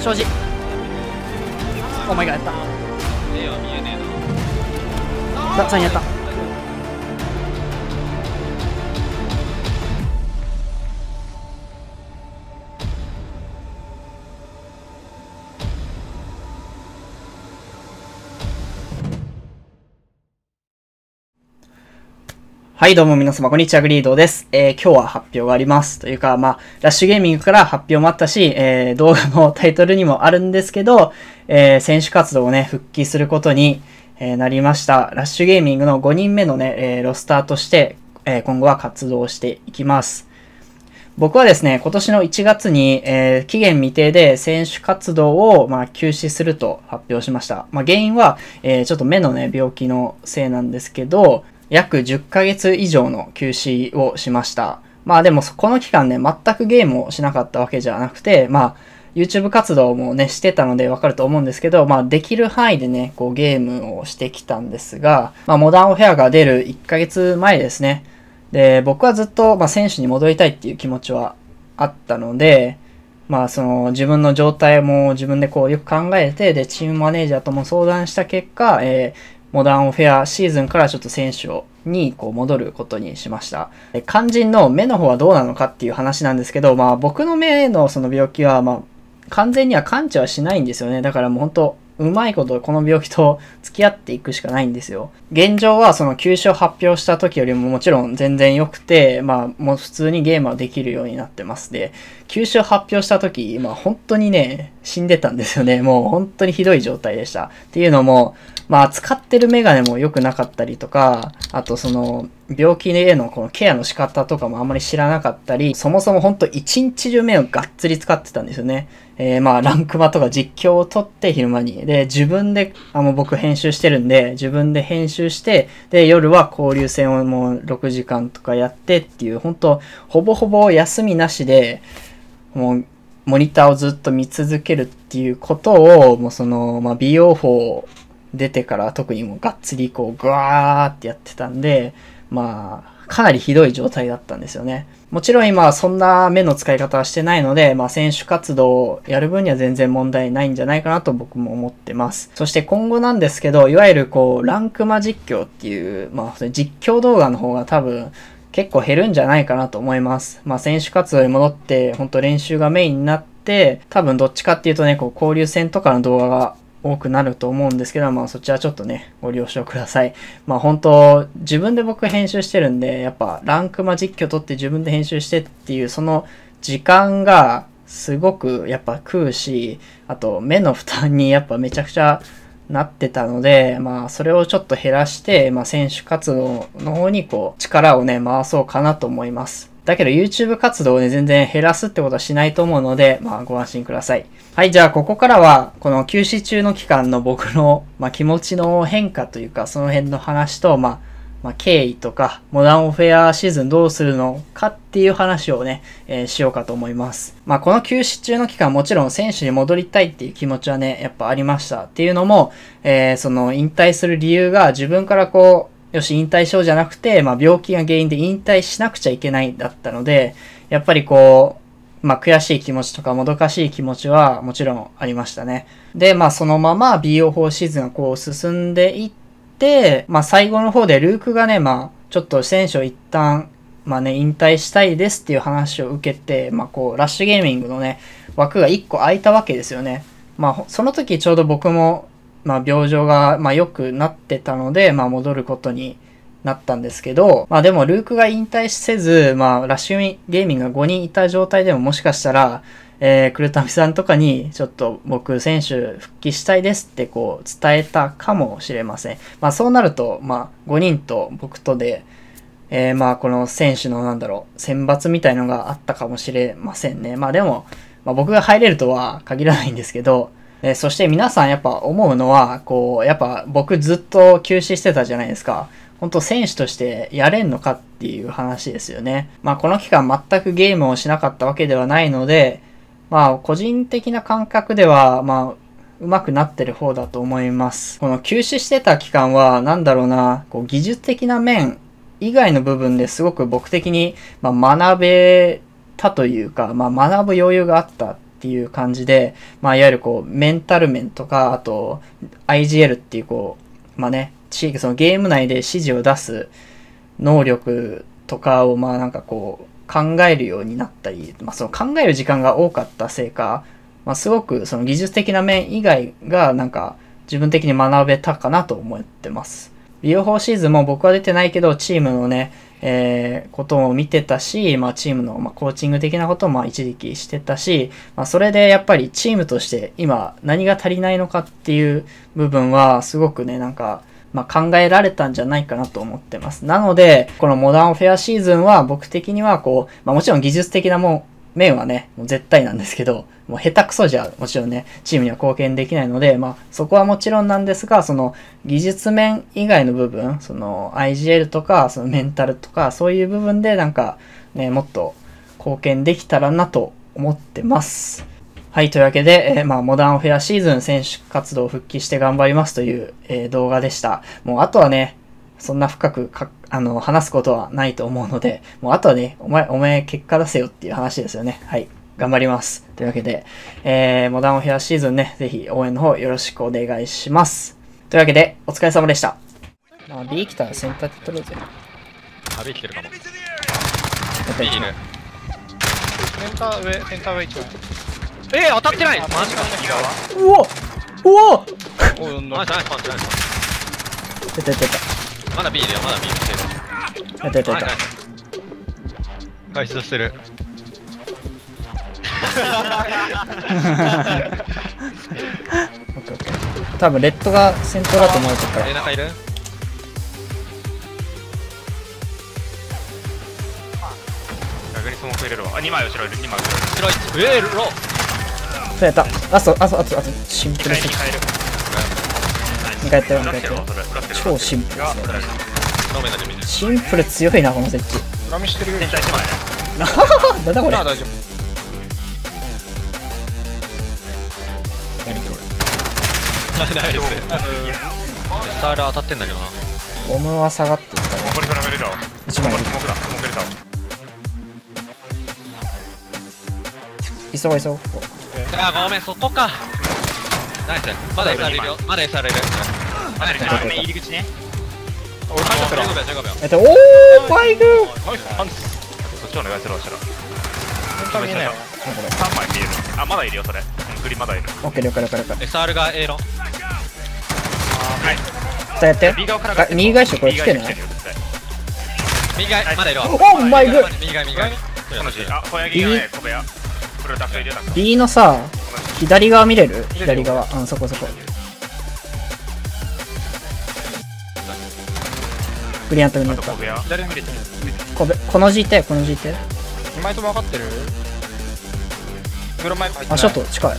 正直お前がやったダッちゃんやった。はい、どうも皆様、こんにちは、グリードです。今日は発表があります。というか、ラッシュゲーミングから発表もあったし、動画のタイトルにもあるんですけど、選手活動をね、復帰することに、なりました。ラッシュゲーミングの5人目のね、ロスターとして、今後は活動していきます。僕はですね、今年の1月に、期限未定で選手活動を、休止すると発表しました。原因は、ちょっと目のね、病気のせいなんですけど、約10ヶ月以上の休止をしました。でもこの期間ね、全くゲームをしなかったわけじゃなくて、YouTube 活動もね、してたのでわかると思うんですけど、できる範囲でね、こうゲームをしてきたんですが、モダンオフェアが出る1ヶ月前ですね。で、僕はずっと、選手に戻りたいっていう気持ちはあったので、その自分の状態も自分でこうよく考えて、で、チームマネージャーとも相談した結果、モダンオフェアシーズンからちょっと選手にこう戻ることにしました。肝心の目の方はどうなのかっていう話なんですけど、僕の目のその病気は、完全には完治はしないんですよね。だからもう本当、うまいことこの病気と付き合っていくしかないんですよ。現状はその休止を発表した時よりももちろん全然良くて、もう普通にゲームはできるようになってます。で、休止を発表した時、本当にね、死んでたんですよね。もう本当にひどい状態でした。っていうのも、使ってるメガネも良くなかったりとか、あとその、病気へのこのケアの仕方とかもあんまり知らなかったり、そもそもほんと一日中目をがっつり使ってたんですよね。ランクマとか実況を撮って昼間に。で、自分で、僕編集してるんで、自分で編集して、で、夜は交流戦をもう6時間とかやってっていう、ほんと、ほぼほぼ休みなしで、もう、モニターをずっと見続けるっていうことを、もうその、美容法出てから特にもうがっつりこう、ぐわーってやってたんで、かなりひどい状態だったんですよね。もちろん今はそんな目の使い方はしてないので、選手活動をやる分には全然問題ないんじゃないかなと僕も思ってます。そして今後なんですけど、いわゆるこう、ランクマ実況っていう、実況動画の方が多分結構減るんじゃないかなと思います。選手活動に戻って、ほんと練習がメインになって、多分どっちかっていうとね、こう、交流戦とかの動画が多くなると思うんですけど、そちらちょっとね、ご了承ください。本当、自分で僕編集してるんで、やっぱランクマ実況撮って自分で編集してっていう、その時間がすごくやっぱ食うし、あと目の負担にやっぱめちゃくちゃなってたので、それをちょっと減らして、選手活動の方にこう、力をね、回そうかなと思います。だけど YouTube 活動をね、全然減らすってことはしないと思うので、ご安心ください。はい、じゃあここからは、この休止中の期間の僕の、気持ちの変化というか、その辺の話と、経緯とか、モダンオフェアシーズンどうするのかっていう話をね、しようかと思います。この休止中の期間、もちろん選手に戻りたいっていう気持ちはね、やっぱありました。っていうのも、その引退する理由が自分からこう、よし、引退しようじゃなくて、病気が原因で引退しなくちゃいけないだったので、やっぱりこう、悔しい気持ちとかもどかしい気持ちはもちろんありましたね。で、そのまま BO4 シーズンがこう進んでいって、最後の方でルークがね、ちょっと選手を一旦、引退したいですっていう話を受けて、こう、ラッシュゲーミングのね、枠が1個空いたわけですよね。その時ちょうど僕も、病状が、良くなってたので、戻ることになったんですけど、でも、ルークが引退せず、ラッシュゲーミングが5人いた状態でももしかしたら、クルタミさんとかに、ちょっと僕、選手復帰したいですって、こう、伝えたかもしれません。そうなると、5人と僕とで、この選手の、選抜みたいのがあったかもしれませんね。でも、僕が入れるとは限らないんですけど、そして皆さんやっぱ思うのは、こう、やっぱ僕ずっと休止してたじゃないですか。本当選手としてやれんのかっていう話ですよね。この期間全くゲームをしなかったわけではないので、個人的な感覚では、上手くなってる方だと思います。この休止してた期間は、こう技術的な面以外の部分ですごく僕的に学べたというか、学ぶ余裕があった。っていう感じで、まあ、いわゆるこう、メンタル面とか、あと、IGL っていうこう、まあね、そのゲーム内で指示を出す能力とかを、まあなんかこう、考えるようになったり、まあその考える時間が多かったせいか、まあすごくその技術的な面以外がなんか自分的に学べたかなと思ってます。ビオ4シーズンも僕は出てないけど、チームのね、ことを見てたし、まあチームの、まあ、コーチング的なことも一時期してたし、まあそれでやっぱりチームとして今何が足りないのかっていう部分はすごくね、なんか、まあ考えられたんじゃないかなと思ってます。なので、このモダンフェアシーズンは僕的にはこう、まあもちろん技術的な面はね、もう絶対なんですけど、もう下手くそじゃもちろんね、チームには貢献できないので、まあそこはもちろんなんですが、その技術面以外の部分、その IGL とか、そのメンタルとか、そういう部分でなんかね、もっと貢献できたらなと思ってます。はい、というわけで、まあ、モダンフェアシーズン選手活動を復帰して頑張りますという、動画でした。もう、あとはね、そんな深く話すことはないと思うので、もう、あとはね、お前結果出せよっていう話ですよね。はい、頑張ります。というわけで、モダンフェアシーズンね、ぜひ応援の方よろしくお願いします。というわけで、お疲れ様でした。まあ、B 来たらセンターで取るぜ。あ、B 来てるかも。B いる。センター上行っちゃう。当たってない。マジか。うおおお。ナイスナイスパンチナイス。出て出て。まだ B だよまだ B 来てる。出て出て。回避してる。多分レッドが先頭だと思うから。中いる？逆にスモーク入れるわ。あ、2枚後ろいる2枚後ろいる。後ろいる。ロー。やった。あとシンプルすぎる。2回やったよ、2回やったよ。超シンプルですね。シンプル強いな、この設置。裏見してるよ。なんだこれ。大丈夫。ないです。スタール当たってんだけどな。ゴムは下がっていったね。1枚。急ごう。あーごめん、そこか。ナイス。まだ SR いるよ。まだ SR いる。入り口ね。俺入ったから。15秒。おー、バイク。そっちお願いするわ、したら。本当にいないよ。3枚見える。あ、まだいるよ、それ。グリまだいる。オッケー、了解。SR が A の。はい。やって。右返し、これ来てるね。右返し、まだいるわ。おー、バイク。右返し。あ、小柳がね、小部屋。B のさ、左側見れる？左側、うん、そこ。グリアントになった。この GT。2枚とも分かってる？あ、ショット近い。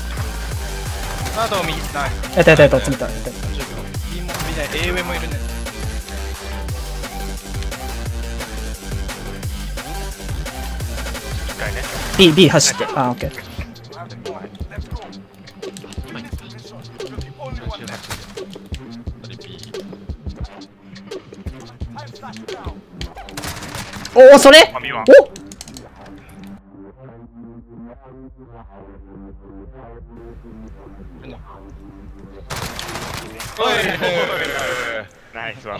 あと右ない。やった、詰めた。B も見ない、A 上もいるね。B 走って、あ、オッケー。おお、それ。お。ナイスワン。